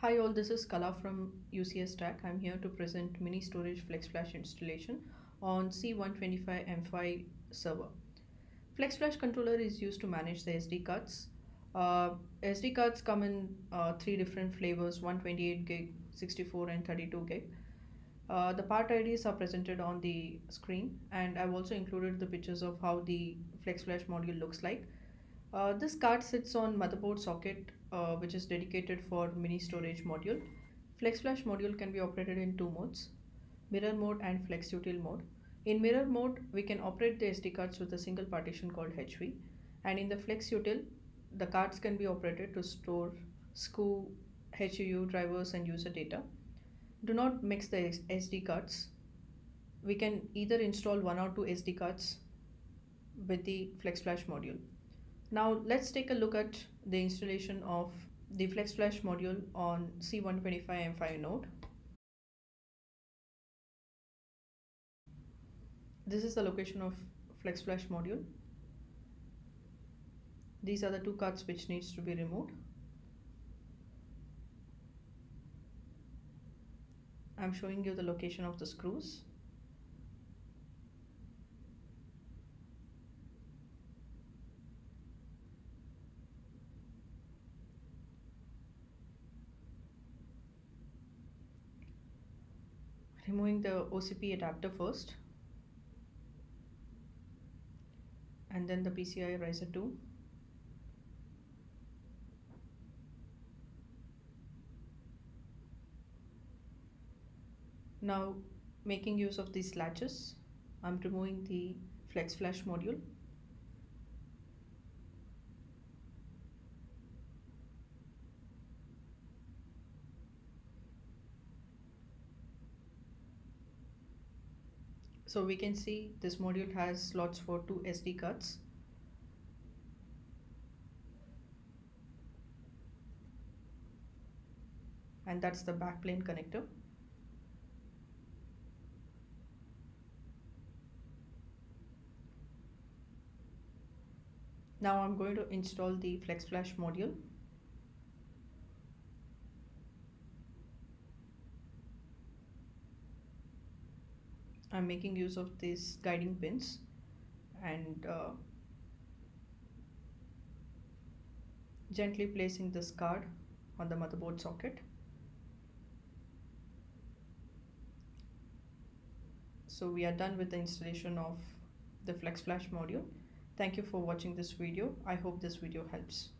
Hi all, this is Kala from UCS-TAC. I'm here to present Mini Storage Flex Flash installation on C125 M5 server. Flex Flash Controller is used to manage the SD cards. SD cards come in three different flavors, 128 gig, 64 and 32 gig. The part IDs are presented on the screen, and I've also included the pictures of how the Flex Flash module looks like. This card sits on motherboard socket which is dedicated for mini storage module. Flex Flash module can be operated in two modes, mirror mode and flexutil mode. In mirror mode, we can operate the SD cards with a single partition called HV, and in the flexutil, the cards can be operated to store SCU, HUU, drivers and user data. Do not mix the SD cards. We can either install one or two SD cards with the Flex Flash module. Now let's take a look at the installation of the Flex Flash module on C125 M5 node. This is the location of Flex Flash module. These are the two cards which needs to be removed. I'm showing you the location of the screws. Removing the OCP adapter first, and then the PCI riser 2. Now, making use of these latches, I'm removing the Flex Flash module. So we can see this module has slots for two SD cards. And that's the backplane connector. Now I'm going to install the Flex Flash module. I'm making use of these guiding pins, and gently placing this card on the motherboard socket. So we are done with the installation of the Flex Flash module. Thank you for watching this video. I hope this video helps.